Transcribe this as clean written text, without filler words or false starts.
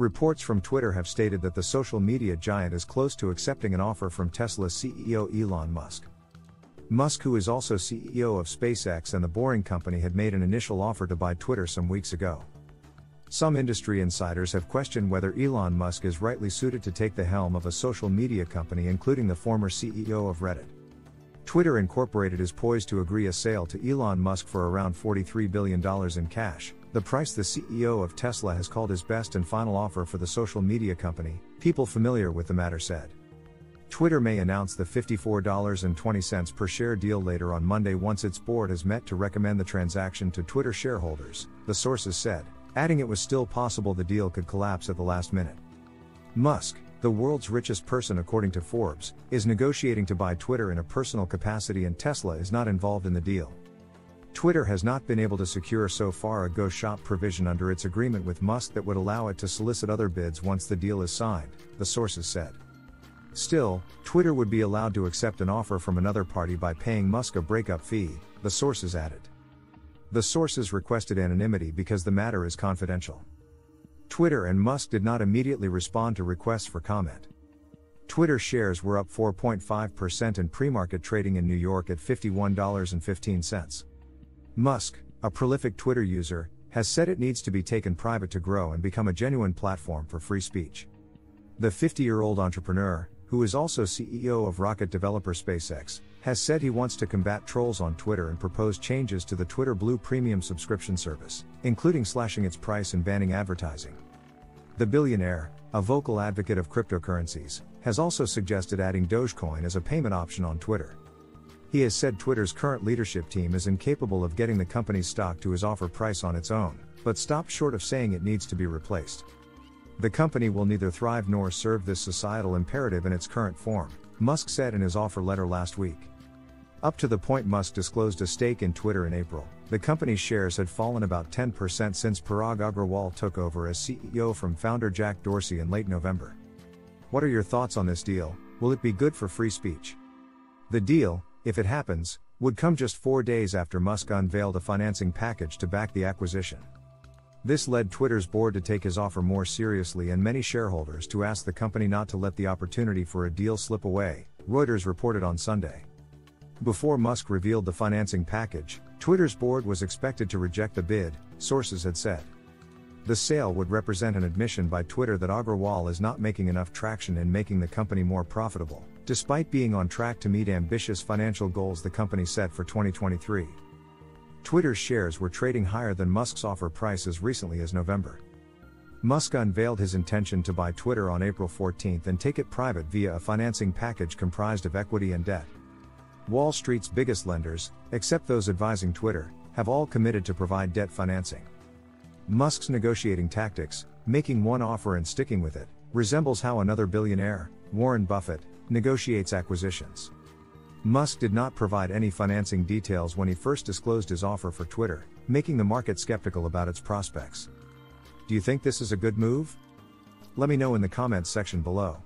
Reports from Twitter have stated that the social media giant is close to accepting an offer from Tesla CEO Elon Musk. Musk, who is also CEO of SpaceX and the Boring Company, had made an initial offer to buy Twitter some weeks ago. Some industry insiders have questioned whether Elon Musk is rightly suited to take the helm of a social media company, including the former CEO of Reddit. Twitter Incorporated is poised to agree a sale to Elon Musk for around $43 billion in cash, the price the CEO of Tesla has called his best and final offer for the social media company, people familiar with the matter said. Twitter may announce the $54.20 per share deal later on Monday once its board has met to recommend the transaction to Twitter shareholders, the sources said, adding it was still possible the deal could collapse at the last minute. Musk, the world's richest person according to Forbes, is negotiating to buy Twitter in a personal capacity, and Tesla is not involved in the deal. Twitter has not been able to secure so far a go-shop provision under its agreement with Musk that would allow it to solicit other bids once the deal is signed, the sources said. Still, Twitter would be allowed to accept an offer from another party by paying Musk a breakup fee, the sources added. The sources requested anonymity because the matter is confidential. Twitter and Musk did not immediately respond to requests for comment. Twitter shares were up 4.5% in pre-market trading in New York at $51.15. Musk, a prolific Twitter user, has said it needs to be taken private to grow and become a genuine platform for free speech. The 50-year-old entrepreneur, who is also CEO of rocket developer SpaceX, has said he wants to combat trolls on Twitter and propose changes to the Twitter Blue premium subscription service, including slashing its price and banning advertising. The billionaire, a vocal advocate of cryptocurrencies, has also suggested adding Dogecoin as a payment option on Twitter. He has said Twitter's current leadership team is incapable of getting the company's stock to his offer price on its own, but stopped short of saying it needs to be replaced. The company will neither thrive nor serve this societal imperative in its current form, Musk said in his offer letter last week. Up to the point Musk disclosed a stake in Twitter in April, the company's shares had fallen about 10% since Parag Agrawal took over as CEO from founder Jack Dorsey in late November. What are your thoughts on this deal? Will it be good for free speech? The deal, if it happens, would come just 4 days after Musk unveiled a financing package to back the acquisition. This led Twitter's board to take his offer more seriously and many shareholders to ask the company not to let the opportunity for a deal slip away, Reuters reported on Sunday. Before Musk revealed the financing package, Twitter's board was expected to reject the bid, sources had said. The sale would represent an admission by Twitter that Agrawal is not making enough traction in making the company more profitable, despite being on track to meet ambitious financial goals the company set for 2023. Twitter's shares were trading higher than Musk's offer price as recently as November. Musk unveiled his intention to buy Twitter on April 14 and take it private via a financing package comprised of equity and debt. Wall Street's biggest lenders, except those advising Twitter, have all committed to provide debt financing. Musk's negotiating tactics, making one offer and sticking with it, resembles how another billionaire, Warren Buffett, negotiates acquisitions. Musk did not provide any financing details when he first disclosed his offer for Twitter, making the market skeptical about its prospects. Do you think this is a good move? Let me know in the comments section below.